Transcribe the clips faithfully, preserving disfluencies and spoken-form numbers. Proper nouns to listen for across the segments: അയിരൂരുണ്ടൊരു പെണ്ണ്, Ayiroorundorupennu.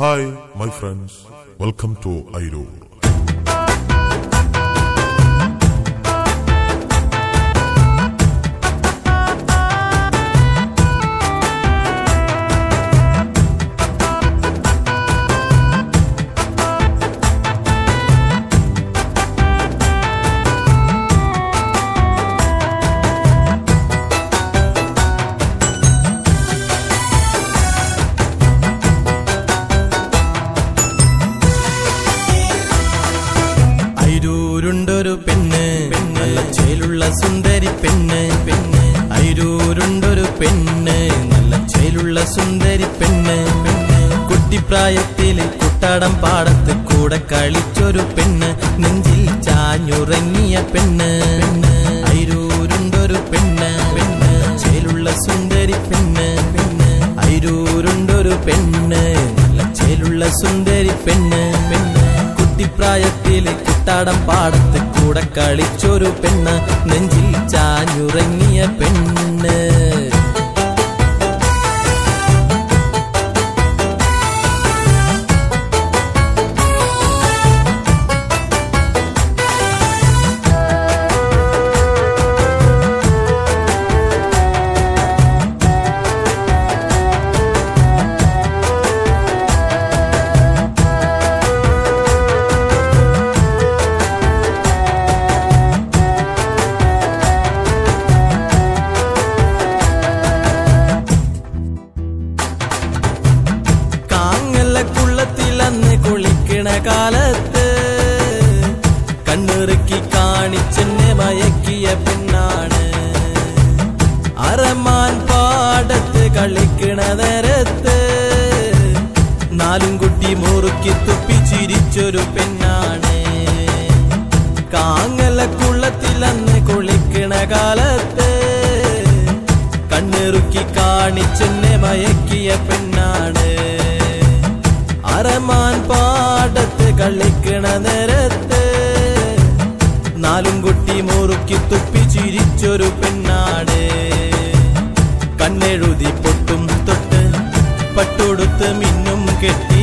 Hi, my friends. Welcome to Ayiroor. Ayiroorundoru pennu, nalla cheyilulla sundari pennu, Ayiroorundoru pennu, nalla cheyilulla sundari pennu, kutti prayathile kuttadam paadathu kooda kalichoru pennu, nenjil chaanjurangiya pennu, Ayiroorundoru pennu, cheyilulla sundari pennu, Ayiroorundoru pennu, nalla cheyilulla sundari pennu, kutti prayathile Tadam padathu kooda kalichoru pennu nenjil chaanjurangiya pennu കാലത്ത് കണ്ണുറുക്കി കാണിച്ചെന്നെ മയക്കിയ പെണ്ണാണ് അരമാൻ പാടത്ത് കളിക്കണ നേരത്ത് നാലും കുട്ടി മുറുക്കി തുപ്പി ചിരിച്ചൊരു പെണ്ണാണ് കാങ്ങലക്കുള്ളത്തിൽ അന്ന് കുളിക്കണ കാലത്ത് കണ്ണുറുക്കി കാണിച്ചെന്നെ മയക്കിയ പെണ്ണാണ് അരമാൻ പാടത്ത് കളിക്കണ നേരത്ത് നാലും കുട്ടി മുറുക്കി തുപ്പി ചിരിച്ചൊരു പെണ്ണാണ് കണ്ണെഴുതി പൊട്ടും തൊട്ട് പട്ടുടുത്ത് മിന്നും കെട്ടി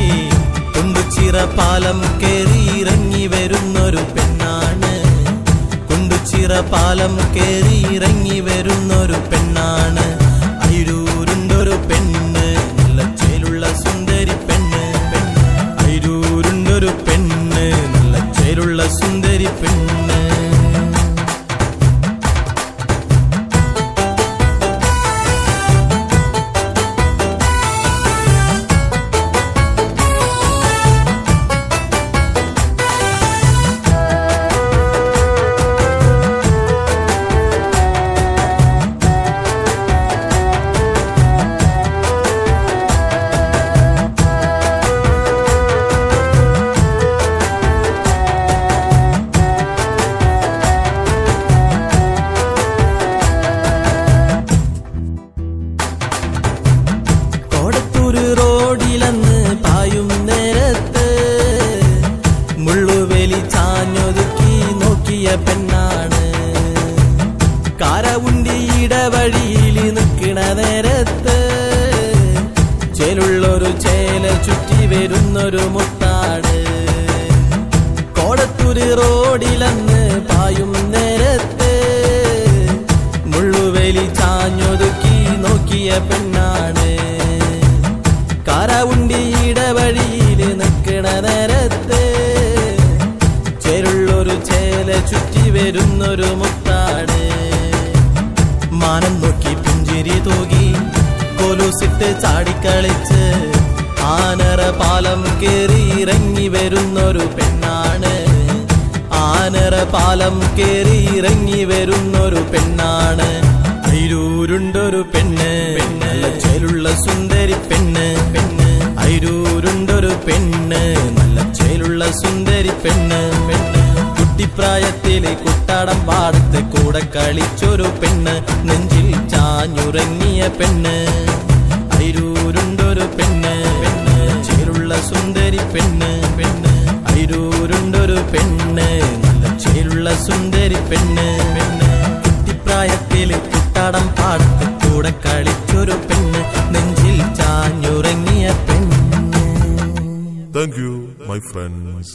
കുണ്ടുചിറ പാലം കയറി ഇറങ്ങി വരുന്നൊരു പെണ്ണാണ് കുണ്ടുചിറ പാലം കയറി ഇറങ്ങി വരുന്നൊരു പെണ്ണാണ് അയിരൂരുണ്ടൊരു പെണ്ണ് നല്ല ചേലുള്ള സുന്ദരി പെണ്ണ് Ayiroorundoru pennu nalla cheyilulla sundari pennu പെണ്ണാണ് കാരവുണ്ടി ഇടവഴിയിൽ നിൽക്കണ നേരത്ത് ചേലുള്ളൊരു ചേല ചുറ്റി വരുന്നൊരു മുട്ടാട് കോടത്തൂര് റോഡിലന്ന് പായും നേരത്ത് മുള്ളുവേലി ചാഞ്ഞൊതുക്കി നോക്കിയ പെണ്ണാണ് കാരവുണ്ടി ഇടവഴിയിൽ നിൽക്കണ നേരത്ത് ചേലുള്ളൊരു ചേല ചുറ്റി വരുന്നൊരു മുത്താണ് മാനം നോക്കി പുഞ്ചിരി തൂകി കോലൂസിട്ട് ചാടിക്കളിച്ച് ആനര പാലം കയറി ഇറങ്ങി വരുന്നൊരു പെണ്ണാണ് ആനര പാലം കയറി ഇറങ്ങി വരുന്നൊരു പെണ്ണാണ് അയിരൂരുണ്ടൊരു പെണ്ണ് നല്ല ചേലുള്ള സുന്ദരി പെണ്ണ് പെണ്ണ് അയിരൂരുണ്ടൊരു പെണ്ണ് നല്ല ചേലുള്ള സുന്ദരി പെണ്ണ് പെണ്ണ് കുട്ടിപ്രായത്തിലെ കുട്ടാടം പാടത്ത് കൂടെ കളിച്ചൊരു പെണ്ണ് നെഞ്ചിൽ ചാഞ്ഞുറങ്ങിയ പെണ്ണ് അയിരൂരുണ്ടൊരു പെണ്ണ് പെണ്ണ് ചേലുള്ള സുന്ദരി പെണ്ണ് പെണ്ണ് അയിരൂരുണ്ടൊരു പെണ്ണ് നല്ല ചേലുള്ള സുന്ദരി പെണ്ണ് പെണ്ണ് കുട്ടിപ്രായത്തിലെ കുട്ടാടം പാടത്ത് കൂടെ കളിച്ചൊരു പെണ്ണ് നെഞ്ചിൽ ചാഞ്ഞുറങ്ങിയ പെണ്ണ് Thank you, my friends.